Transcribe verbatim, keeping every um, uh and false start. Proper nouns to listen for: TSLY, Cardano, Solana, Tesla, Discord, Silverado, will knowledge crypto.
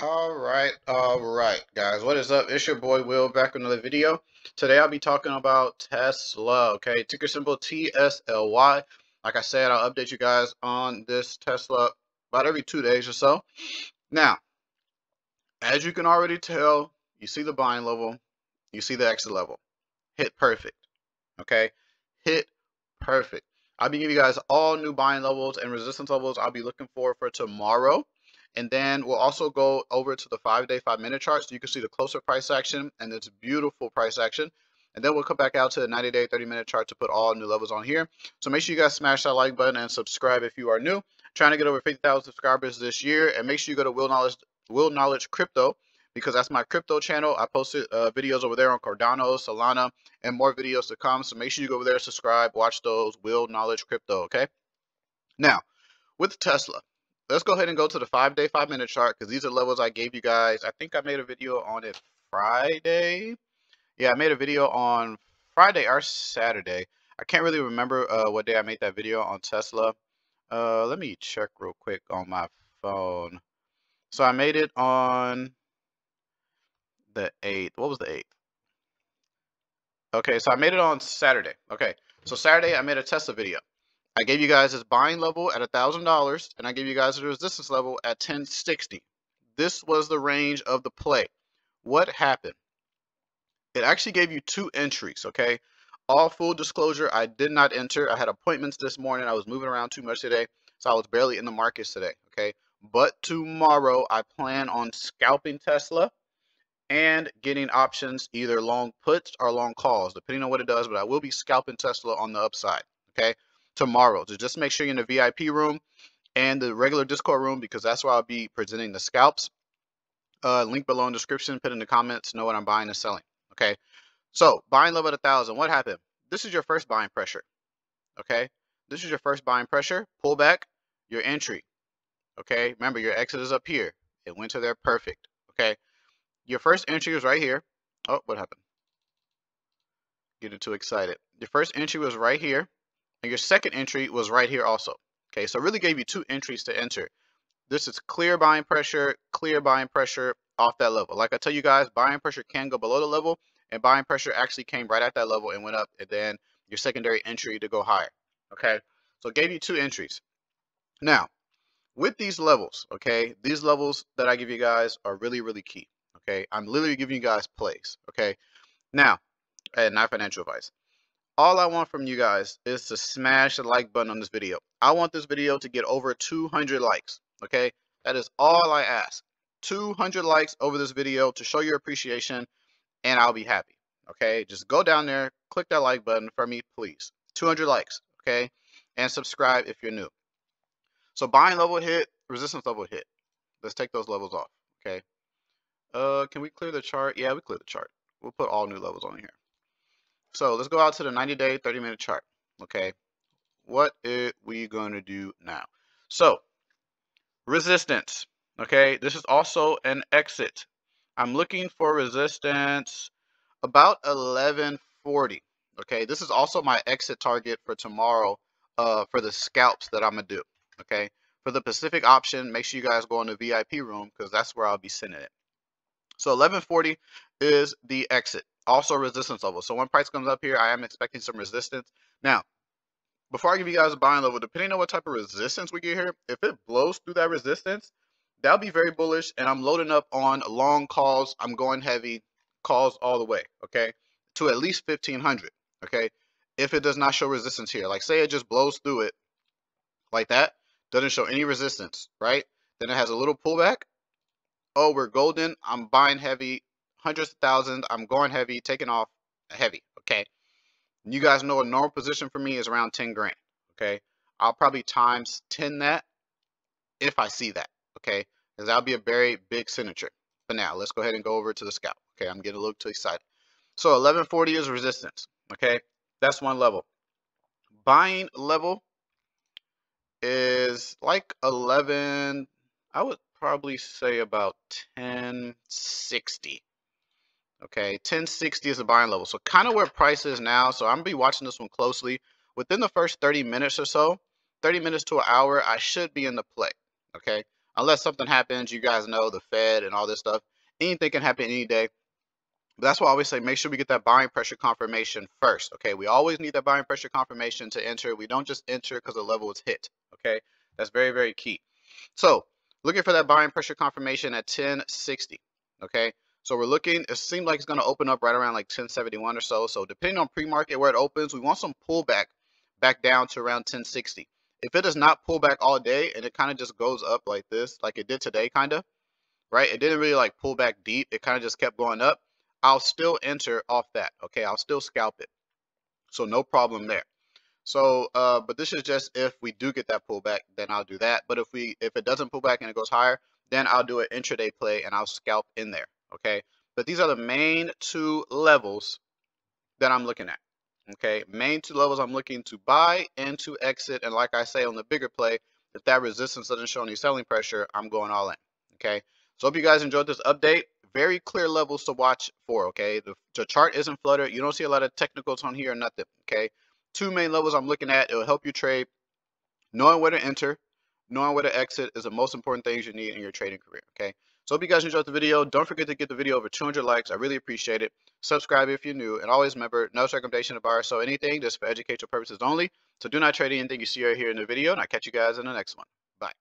All right, all right, guys. What is up? It's your boy Will back with another video. Today I'll be talking about Tesla. Okay, ticker symbol T S L Y. Like I said, I'll update you guys on this Tesla about every two days or so. Now, as you can already tell, you see the buying level, you see the exit level. Hit perfect. Okay, hit perfect. I'll be giving you guys all new buying levels and resistance levels I'll be looking for for tomorrow. And then we'll also go over to the five day, five minute chart so you can see the closer price action and this beautiful price action. And then we'll come back out to the ninety day, thirty minute chart to put all new levels on here. So make sure you guys smash that like button and subscribe if you are new. I'm trying to get over fifty thousand subscribers this year. And make sure you go to Will Knowledge, Will Knowledge Crypto, because that's my crypto channel. I posted uh, videos over there on Cardano, Solana, and more videos to come. So make sure you go over there, subscribe, watch those, Will Knowledge Crypto, okay? Now, with Tesla. Let's go ahead and go to the five day, five minute chart because these are levels I gave you guys. I think I made a video on it Friday. Yeah, I made a video on Friday or Saturday. I can't really remember uh, what day I made that video on Tesla. Uh, let me check real quick on my phone. So I made it on the eighth. What was the eighth? Okay, so I made it on Saturday. Okay, so Saturday I made a Tesla video. I gave you guys this buying level at one thousand dollars, and I gave you guys the resistance level at ten sixty. This was the range of the play. What happened? It actually gave you two entries, okay? All full disclosure, I did not enter. I had appointments this morning. I was moving around too much today, so I was barely in the markets today, okay? But tomorrow, I plan on scalping Tesla and getting options, either long puts or long calls, depending on what it does, but I will be scalping Tesla on the upside, okay? Tomorrow, so just make sure you're in the V I P room and the regular Discord room because that's where I'll be presenting the scalps. Uh, link below in the description, put in the comments, know what I'm buying and selling. Okay, so buying level at a thousand. What happened? This is your first buying pressure. Okay, this is your first buying pressure. Pull back your entry. Okay, remember your exit is up here. It went to there perfect. Okay, your first entry was right here. Oh, what happened? Getting too excited. Your first entry was right here. And your second entry was right here also. Okay, so it really gave you two entries to enter. This is clear buying pressure, clear buying pressure off that level. Like I tell you guys, buying pressure can go below the level, and buying pressure actually came right at that level and went up, and then your secondary entry to go higher. Okay, so it gave you two entries. Now, with these levels, okay, these levels that I give you guys are really, really key. Okay, I'm literally giving you guys plays. Okay, now, and not financial advice. All I want from you guys is to smash the like button on this video. I want this video to get over two hundred likes, okay? That is all I ask. two hundred likes over this video to show your appreciation, and I'll be happy, okay? Just go down there, click that like button for me, please. two hundred likes, okay? And subscribe if you're new. So buying level hit, resistance level hit. Let's take those levels off, okay? Uh, can we clear the chart? Yeah, we clear the chart. We'll put all new levels on here. So let's go out to the ninety day, thirty minute chart. Okay. What are we going to do now? So resistance. Okay. This is also an exit. I'm looking for resistance about eleven forty. Okay. This is also my exit target for tomorrow uh, for the scalps that I'm going to do. Okay. For the Pacific option, make sure you guys go in the V I P room because that's where I'll be sending it. So eleven forty is the exit. Also resistance level. So when price comes up here, I am expecting some resistance. Now, before I give you guys a buying level, depending on what type of resistance we get here, if it blows through that resistance, that'll be very bullish. And I'm loading up on long calls. I'm going heavy calls all the way, okay, to at least fifteen hundred, okay, if it does not show resistance here. Like, say it just blows through it like that, doesn't show any resistance, right? Then it has a little pullback. Oh, we're golden. I'm buying heavy. Hundreds of thousands. I'm going heavy, taking off heavy. Okay. You guys know a normal position for me is around ten grand. Okay. I'll probably times ten that if I see that. Okay. Because that'll be a very big signature. But now let's go ahead and go over to the scalp. Okay. I'm getting a little too excited. So eleven forty is resistance. Okay. That's one level. Buying level is like eleven. I would probably say about ten sixty. Okay, ten sixty is the buying level. So kind of where price is now. So I'm going to be watching this one closely. Within the first thirty minutes or so, thirty minutes to an hour, I should be in the play. Okay, unless something happens, you guys know the Fed and all this stuff, anything can happen any day. But that's why I always say, make sure we get that buying pressure confirmation first. Okay, we always need that buying pressure confirmation to enter. We don't just enter because the level is hit. Okay, that's very, very key. So looking for that buying pressure confirmation at ten sixty. Okay, so we're looking, it seemed like it's going to open up right around like ten seventy-one or so. So depending on pre-market where it opens, we want some pullback back down to around ten sixty. If it does not pull back all day and it kind of just goes up like this, like it did today, kind of, right? It didn't really like pull back deep. It kind of just kept going up. I'll still enter off that. Okay, I'll still scalp it. So no problem there. So, uh, but this is just if we do get that pullback, then I'll do that. But if we, if it doesn't pull back and it goes higher, then I'll do an intraday play and I'll scalp in there. Okay, but these are the main two levels that I'm looking at. Okay, main two levels I'm looking to buy and to exit. And like I say on the bigger play, if that resistance doesn't show any selling pressure, I'm going all in. Okay, so hope you guys enjoyed this update. Very clear levels to watch for. Okay, the, the chart isn't fluttered. You don't see a lot of technicals on here or nothing. Okay, two main levels I'm looking at. It will help you trade. Knowing where to enter, knowing where to exit is the most important things you need in your trading career. Okay, so hope you guys enjoyed the video. Don't forget to get the video over two hundred likes. I really appreciate it. Subscribe if you're new, and always remember, no recommendation to buy or sell anything. Just for educational purposes only. So do not trade anything you see or hear in the video, and I'll catch you guys in the next one. Bye.